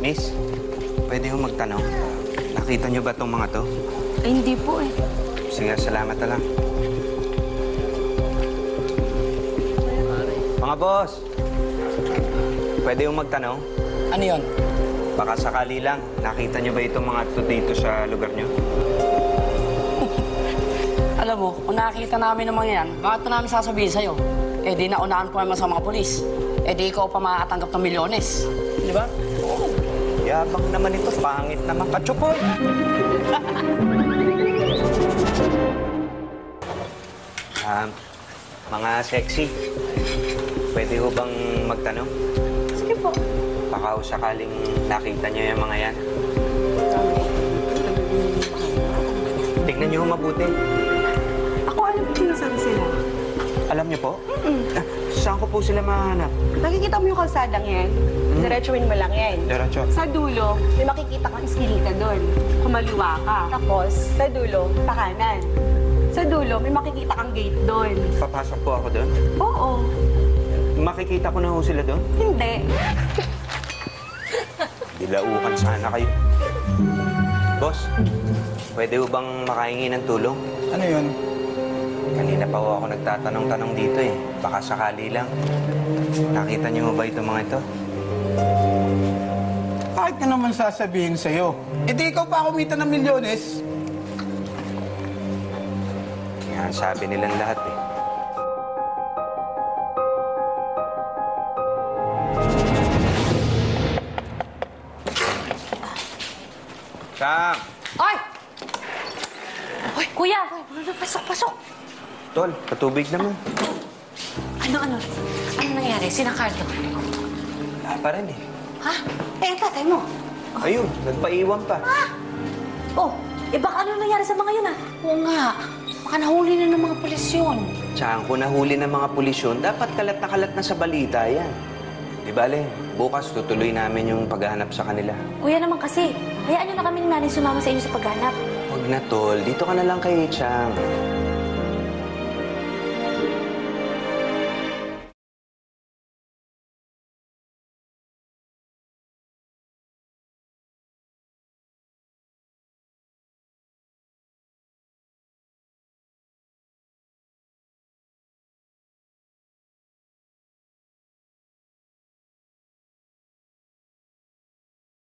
Miss, pwede kong magtanong. Nakita niyo ba itong mga to? Ay, hindi po eh. Sige, salamat na lang. Mga boss, pwede kong magtanong? Ano yun? Baka sakali lang, nakita niyo ba itong mga to dito sa lugar niyo? Alam mo, kung nakakita namin ng mga yan, bakit na namin sasabihin sa'yo? Eh di naunahan po naman sa mga polis. Eh di ikaw pa makakatanggap ng milyones. Di ba? Oo. Yabang naman ito, pangit naman. Katsupon! Mga sexy, pwede ko bang magtanong? Sige po. Baka sakaling nakita niyo yung mga yan. Tignan niyo mabuti. Saan sila? Alam niyo po? Saan ko po sila mahanap? Nakikita mo yung kalsadang yan. Diretsuin mo lang yan. Diretso? Sa dulo, may makikita kang iskinita doon. Kumaliwa ka. Tapos, sa dulo, pakanan. Sa dulo, may makikita kang gate doon. Papasok po ako doon? Oo. Makikita ko na ho sila doon? Hindi. Dilaukan sana kayo. Boss, pwede ho bang makahingi ng tulong? Ano yun? Kanina pa ako nagtatanong-tanong dito eh. Baka sakali lang. Nakita niyo ba itong mga ito? Kahit ka naman sasabihin sa'yo. E di ikaw pa kumita ng milyones. Yan, sabi nilang lahat eh. Sam! Ay! Ay, kuya! Pasok, pasok! Tol, patubig naman. Ano nangyari? Sinakarto? Wala pa rin eh. Ha? Eh, tatay mo. Oh. Ayun, nagpaiwan pa. Ha? Oh, eh baka ano nangyari sa mga yun ah? Oo nga. Baka nahuli na ng mga pulis yun. Tsaka kung nahuli ng mga pulis yun, dapat kalat na sa balita yan. Di bale, bukas tutuloy namin yung paghahanap sa kanila. Kuya naman kasi, hayaan nyo na kami ni Nanay sumama sa inyo sa paghahanap. Huwag na, Tol. Dito ka na lang kay Chang.